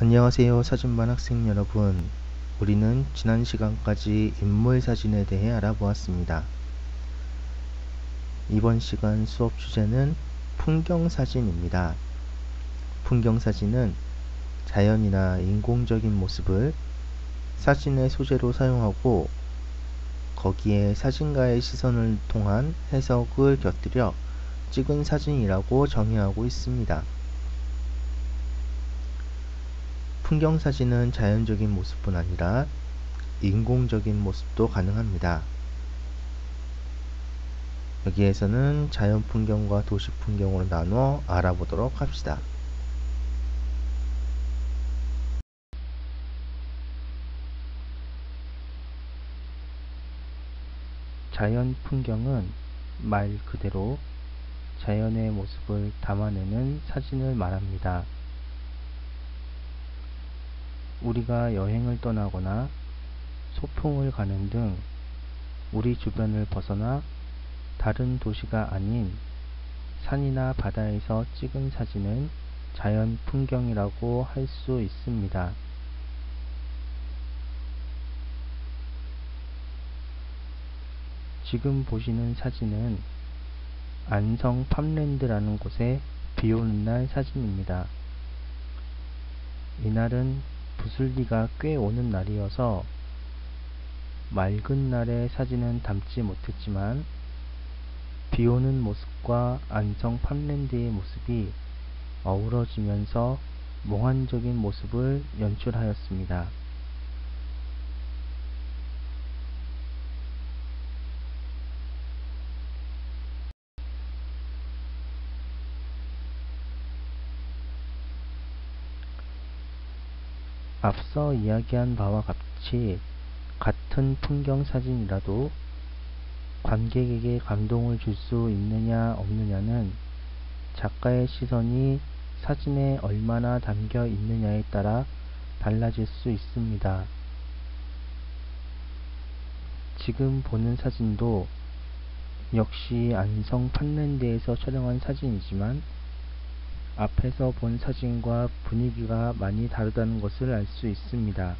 안녕하세요, 사진반 학생 여러분. 우리는 지난 시간까지 인물 사진에 대해 알아보았습니다. 이번 시간 수업 주제는 풍경사진입니다. 풍경사진은 자연이나 인공적인 모습을 사진의 소재로 사용하고 거기에 사진가의 시선을 통한 해석을 곁들여 찍은 사진이라고 정의하고 있습니다. 풍경사진은 자연적인 모습뿐 아니라 인공적인 모습도 가능합니다. 여기에서는 자연 풍경과 도시 풍경으로 나눠 알아보도록 합시다. 자연 풍경은 말 그대로 자연의 모습을 담아내는 사진을 말합니다. 우리가 여행을 떠나거나 소풍을 가는 등 우리 주변을 벗어나 다른 도시가 아닌 산이나 바다에서 찍은 사진은 자연 풍경이라고 할 수 있습니다. 지금 보시는 사진은 안성 팜랜드라는 곳에 비오는 날 사진입니다. 이날은 부슬비가 꽤 오는 날이어서 맑은 날의 사진은 담지 못했지만 비오는 모습과 안성 팜랜드의 모습이 어우러지면서 몽환적인 모습을 연출하였습니다. 앞서 이야기한 바와 같이 같은 풍경 사진이라도 관객에게 감동을 줄 수 있느냐 없느냐는 작가의 시선이 사진에 얼마나 담겨 있느냐에 따라 달라질 수 있습니다. 지금 보는 사진도 역시 안성 팜랜드에서 촬영한 사진이지만 앞에서 본 사진과 분위기가 많이 다르다는 것을 알 수 있습니다.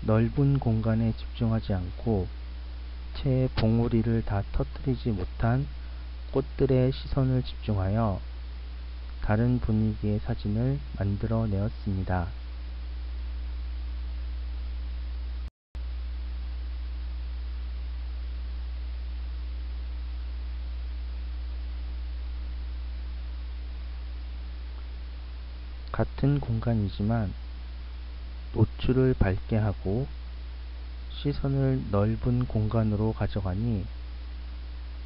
넓은 공간에 집중하지 않고 채 봉우리를 다 터뜨리지 못한 꽃들의 시선을 집중하여 다른 분위기의 사진을 만들어내었습니다. 같은 공간이지만 노출을 밝게 하고 시선을 넓은 공간으로 가져가니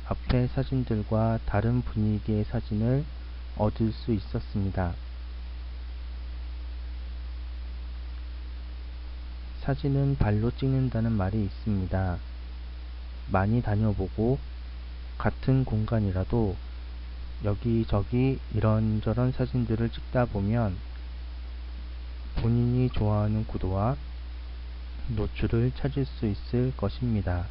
앞의 사진들과 다른 분위기의 사진을 얻을 수 있었습니다. 사진은 발로 찍는다는 말이 있습니다. 많이 다녀보고 같은 공간이라도 여기저기 이런저런 사진들을 찍다 보면 본인이 좋아하는 구도와 노출을 찾을 수 있을 것입니다.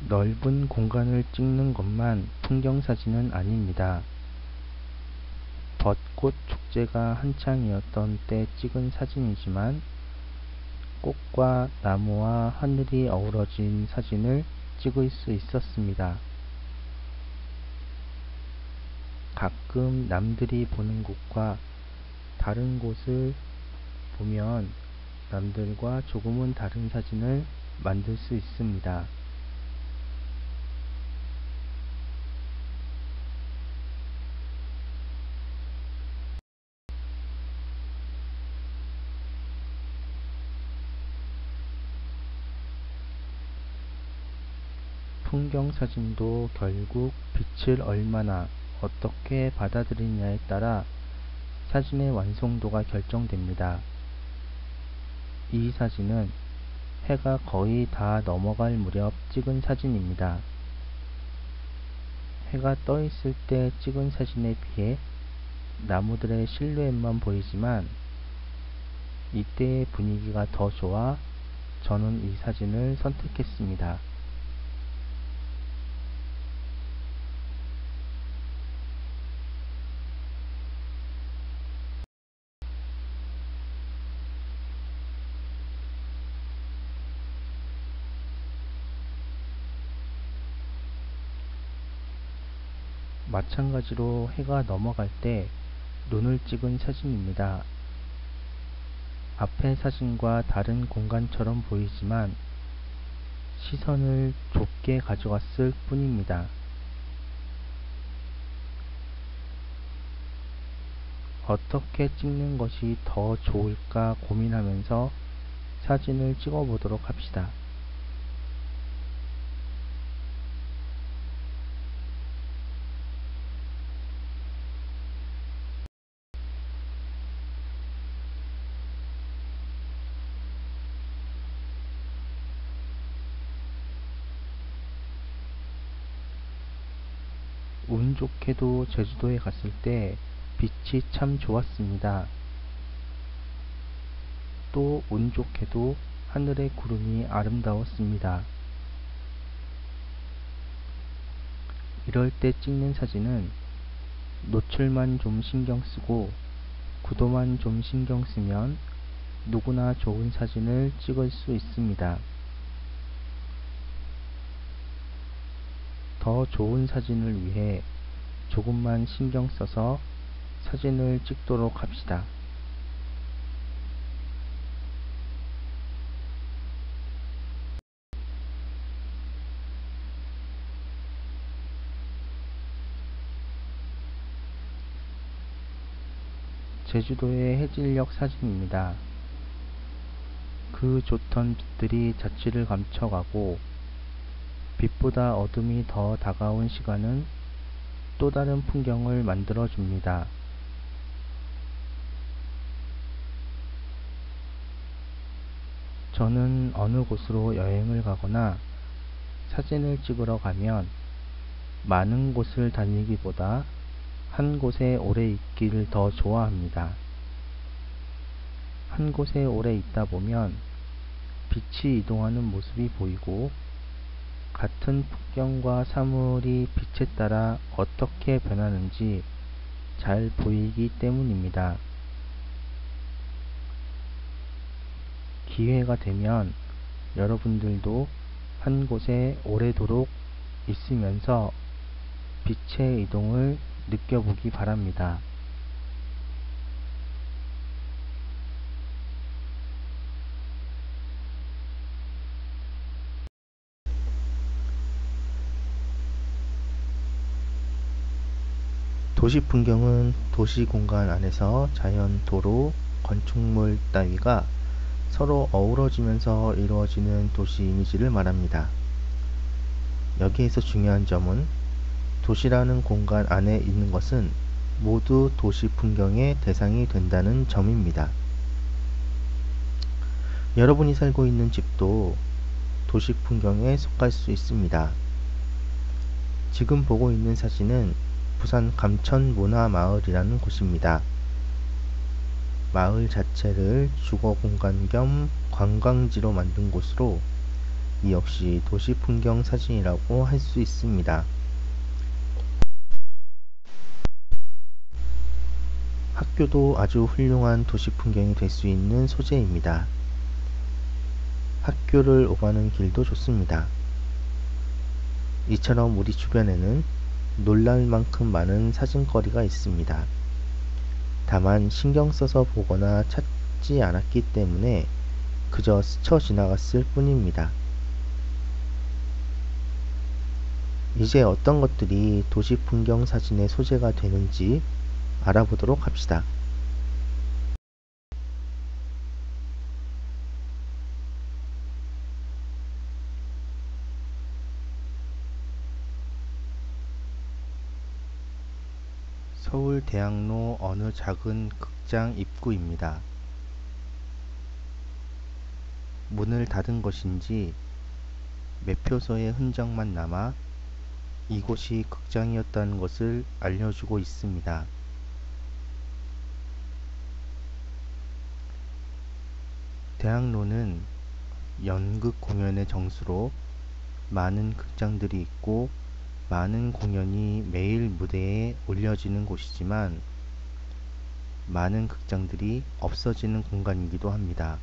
넓은 공간을 찍는 것만 풍경사진은 아닙니다. 벚꽃 축제가 한창이었던 때 찍은 사진이지만 꽃과 나무와 하늘이 어우러진 사진을 찍을 수 있었습니다. 가끔 남들이 보는 곳과 다른 곳을 보면 남들과 조금은 다른 사진을 만들 수 있습니다. 풍경사진도 결국 빛을 얼마나 어떻게 받아들이느냐에 따라 사진의 완성도가 결정됩니다. 이 사진은 해가 거의 다 넘어갈 무렵 찍은 사진입니다. 해가 떠있을 때 찍은 사진에 비해 나무들의 실루엣만 보이지만 이때의 분위기가 더 좋아 저는 이 사진을 선택했습니다. 마찬가지로 해가 넘어갈 때 눈을 찍은 사진입니다. 앞의 사진과 다른 공간처럼 보이지만 시선을 좁게 가져갔을 뿐입니다. 어떻게 찍는 것이 더 좋을까 고민하면서 사진을 찍어 보도록 합시다. 운 좋게도 제주도에 갔을 때 빛이 참 좋았습니다. 또 운 좋게도 하늘의 구름이 아름다웠습니다. 이럴 때 찍는 사진은 노출만 좀 신경 쓰고 구도만 좀 신경 쓰면 누구나 좋은 사진을 찍을 수 있습니다. 더 좋은 사진을 위해 조금만 신경 써서 사진을 찍도록 합시다. 제주도의 해질녘 사진입니다. 그 좋던 빛들이 자취를 감춰가고 빛보다 어둠이 더 다가온 시간은 또 다른 풍경을 만들어 줍니다. 저는 어느 곳으로 여행을 가거나 사진을 찍으러 가면 많은 곳을 다니기보다 한 곳에 오래 있기를 더 좋아합니다. 한 곳에 오래 있다 보면 빛이 이동하는 모습이 보이고 같은 풍경과 사물이 빛에 따라 어떻게 변하는지 잘 보이기 때문입니다. 기회가 되면 여러분들도 한 곳에 오래도록 있으면서 빛의 이동을 느껴보기 바랍니다. 도시 풍경은 도시 공간 안에서 자연, 도로, 건축물 따위가 서로 어우러지면서 이루어지는 도시 이미지를 말합니다. 여기에서 중요한 점은 도시라는 공간 안에 있는 것은 모두 도시 풍경의 대상이 된다는 점입니다. 여러분이 살고 있는 집도 도시 풍경에 속할 수 있습니다. 지금 보고 있는 사진은 부산 감천문화마을이라는 곳입니다. 마을 자체를 주거공간 겸 관광지로 만든 곳으로 이 역시 도시풍경 사진이라고 할 수 있습니다. 학교도 아주 훌륭한 도시풍경이 될 수 있는 소재입니다. 학교를 오가는 길도 좋습니다. 이처럼 우리 주변에는 놀랄 만큼 많은 사진거리가 있습니다. 다만 신경 써서 보거나 찾지 않았기 때문에 그저 스쳐 지나갔을 뿐입니다. 이제 어떤 것들이 도시 풍경 사진의 소재가 되는지 알아보도록 합시다. 서울 대학로 어느 작은 극장 입구입니다. 문을 닫은 것인지 매표소의 흔적만 남아 이곳이 극장이었다는 것을 알려주고 있습니다. 대학로는 연극 공연의 정수로 많은 극장들이 있고 많은 공연이 매일 무대에 올려지는 곳이지만 많은 극장들이 없어지는 공간이기도 합니다.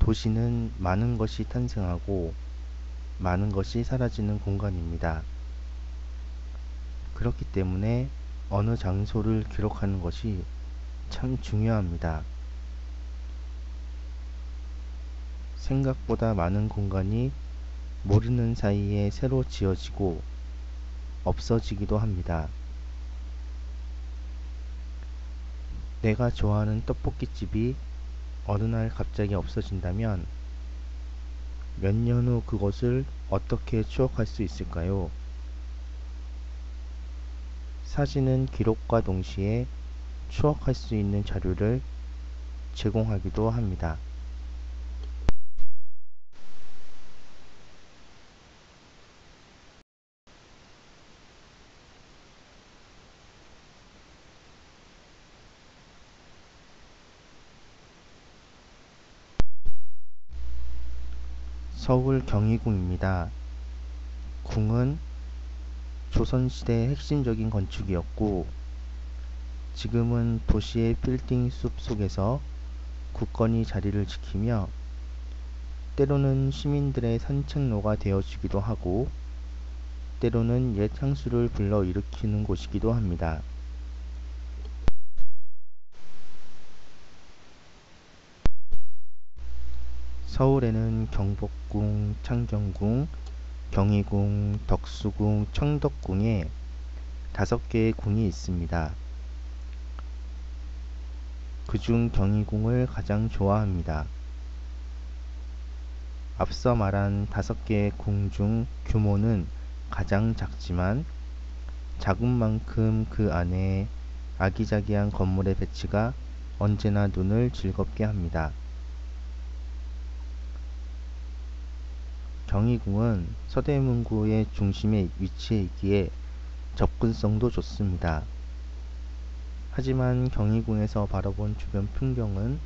도시는 많은 것이 탄생하고 많은 것이 사라지는 공간입니다. 그렇기 때문에 어느 장소를 기록하는 것이 참 중요합니다. 생각보다 많은 공간이 모르는 사이에 새로 지어지고 없어지기도 합니다. 내가 좋아하는 떡볶이집이 어느 날 갑자기 없어진다면 몇 년 후 그것을 어떻게 추억할 수 있을까요? 사진은 기록과 동시에 추억할 수 있는 자료를 제공하기도 합니다. 서울 경희궁입니다. 궁은 조선시대의 핵심적인 건축이었고 지금은 도시의 빌딩 숲 속에서 굳건히 자리를 지키며 때로는 시민들의 산책로가 되어주기도 하고 때로는 옛 향수를 불러일으키는 곳이기도 합니다. 서울에는 경복궁, 창경궁, 경희궁, 덕수궁, 창덕궁에 5개의 궁이 있습니다. 그중 경희궁을 가장 좋아합니다. 앞서 말한 5개의 궁 중 규모는 가장 작지만 작은 만큼 그 안에 아기자기한 건물의 배치가 언제나 눈을 즐겁게 합니다. 경희궁은 서대문구의 중심에 위치해 있기에 접근성도 좋습니다. 하지만 경희궁에서 바라본 주변 풍경은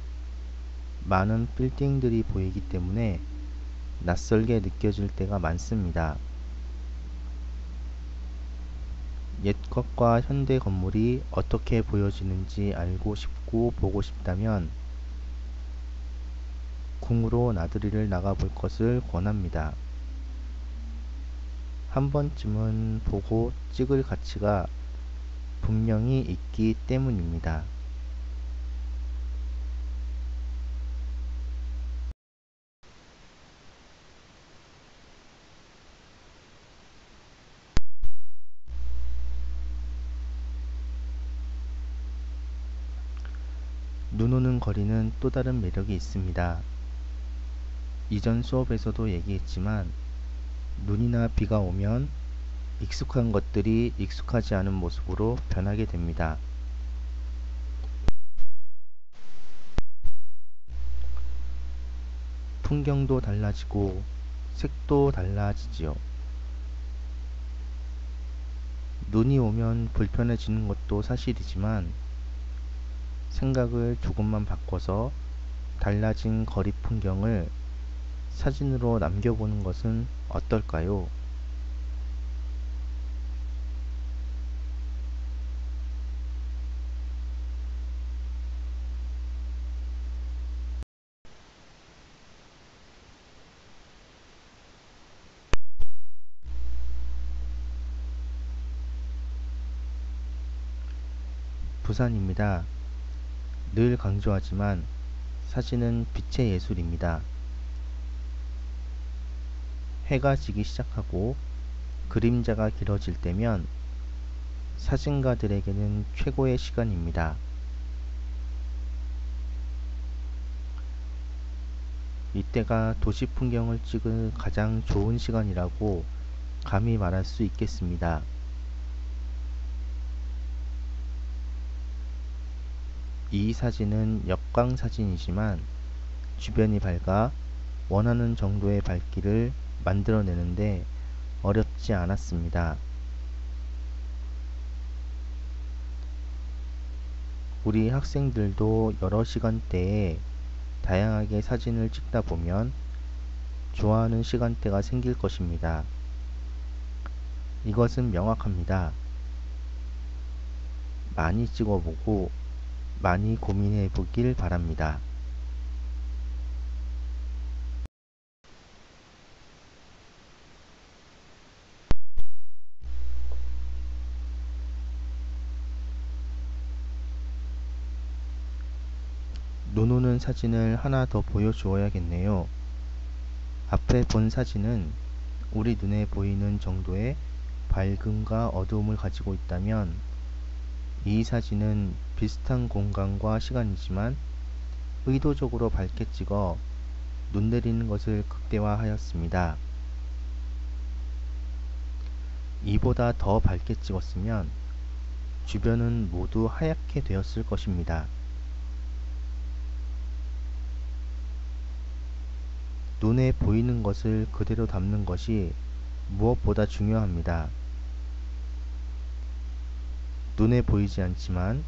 많은 빌딩들이 보이기 때문에 낯설게 느껴질 때가 많습니다. 옛 것과 현대 건물이 어떻게 보여지는지 알고 싶고 보고 싶다면 궁으로 나들이를 나가볼 것을 권합니다. 한 번쯤은 보고 찍을 가치가 분명히 있기 때문입니다. 눈 오는 거리는 또 다른 매력이 있습니다. 이전 수업에서도 얘기했지만 눈이나 비가 오면 익숙한 것들이 익숙하지 않은 모습으로 변하게 됩니다. 풍경도 달라지고 색도 달라지지요. 눈이 오면 불편해지는 것도 사실이지만 생각을 조금만 바꿔서 달라진 거리 풍경을 사진으로 남겨보는 것은 어떨까요? 부산입니다. 늘 강조하지만 사진은 빛의 예술입니다. 해가 지기 시작하고 그림자가 길어질 때면 사진가들에게는 최고의 시간입니다. 이때가 도시 풍경을 찍은 가장 좋은 시간이라고 감히 말할 수 있겠습니다. 이 사진은 역광 사진이지만 주변이 밝아 원하는 정도의 밝기를 만들어내는데 어렵지 않았습니다. 우리 학생들도 여러 시간대에 다양하게 사진을 찍다 보면 좋아하는 시간대가 생길 것입니다. 이것은 명확합니다. 많이 찍어보고 많이 고민해 보길 바랍니다. 눈 오는 사진을 하나 더 보여주어야겠네요. 앞에 본 사진은 우리 눈에 보이는 정도의 밝음과 어두움을 가지고 있다면 이 사진은 비슷한 공간과 시간이지만 의도적으로 밝게 찍어 눈 내리는 것을 극대화하였습니다. 이보다 더 밝게 찍었으면 주변은 모두 하얗게 되었을 것입니다. 눈에 보이는 것을 그대로 담는 것이 무엇보다 중요합니다. 눈에 보이지 않지만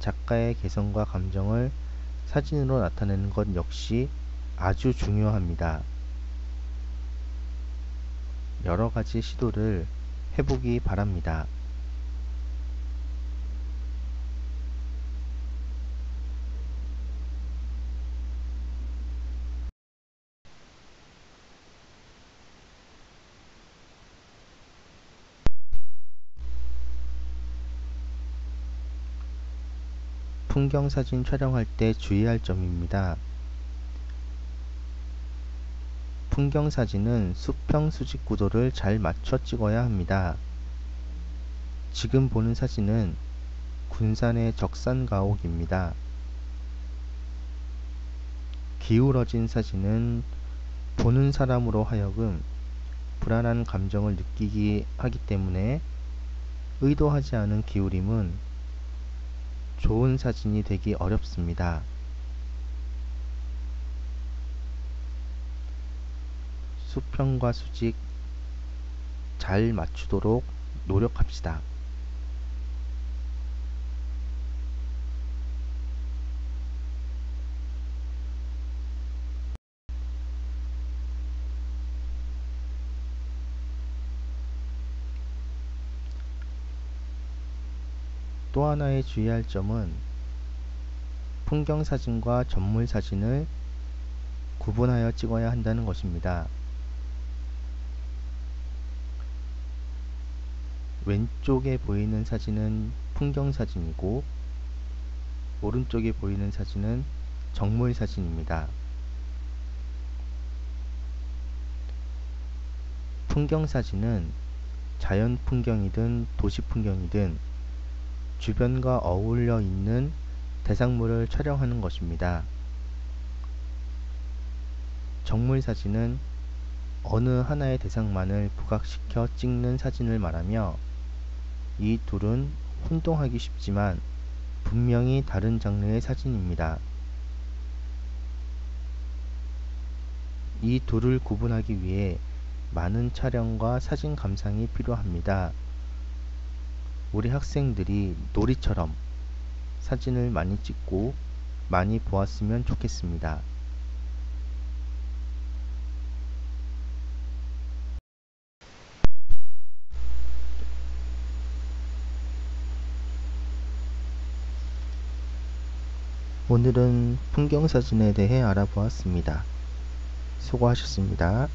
작가의 개성과 감정을 사진으로 나타내는 것 역시 아주 중요합니다. 여러 가지 시도를 해보기 바랍니다. 풍경사진 촬영할 때 주의할 점입니다. 풍경사진은 수평수직 구도를 잘 맞춰 찍어야 합니다. 지금 보는 사진은 군산의 적산가옥입니다. 기울어진 사진은 보는 사람으로 하여금 불안한 감정을 느끼게 하기 때문에 의도하지 않은 기울임은 좋은 사진이 되기 어렵습니다. 수평과 수직 잘 맞추도록 노력합시다. 또 하나의 주의할 점은 풍경사진과 전물사진을 구분하여 찍어야 한다는 것입니다. 왼쪽에 보이는 사진은 풍경사진이고 오른쪽에 보이는 사진은 전물사진입니다. 풍경사진은 자연 풍경이든 도시 풍경이든 주변과 어울려 있는 대상물을 촬영하는 것입니다. 정물 사진은 어느 하나의 대상만을 부각시켜 찍는 사진을 말하며 이 둘은 혼동하기 쉽지만 분명히 다른 장르의 사진입니다. 이 둘을 구분하기 위해 많은 촬영과 사진 감상이 필요합니다. 우리 학생들이 놀이처럼 사진을 많이 찍고 많이 보았으면 좋겠습니다. 오늘은 풍경사진에 대해 알아보았습니다. 수고하셨습니다.